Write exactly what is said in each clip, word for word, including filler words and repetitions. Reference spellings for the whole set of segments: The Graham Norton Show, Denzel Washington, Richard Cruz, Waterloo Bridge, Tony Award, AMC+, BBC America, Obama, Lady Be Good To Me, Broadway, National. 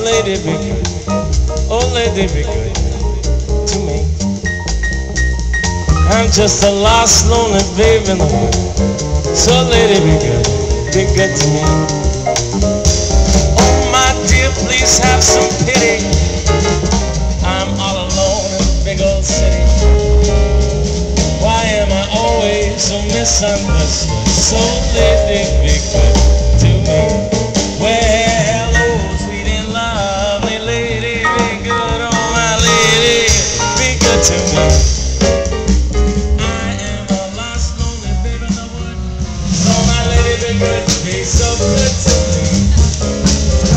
Lady be good, oh lady be good to me. I'm just a lost lonely babe in the wood, so lady be good, be good to me. Oh my dear, please have some pity, I'm all alone in the big old city. Why am I always so misunderstood? So lady be good to me. Where to me. I am a lost, lonely babe in the wood. So my lady be good to me, so good to me.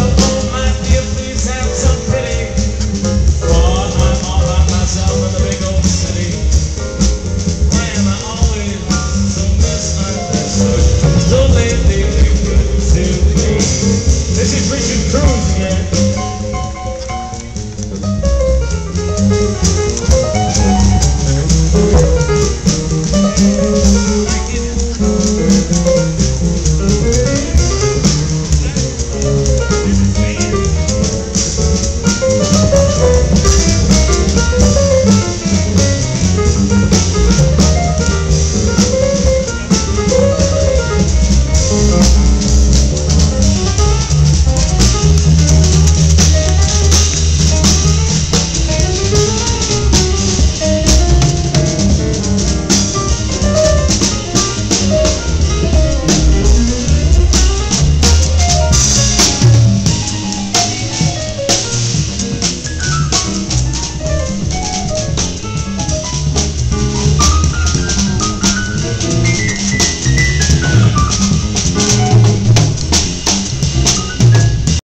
Oh my dear, please have some pity, for I'm all by myself in the big old city. Why am I always so misunderstood? So lady be good to me. This is Richard Cruz again.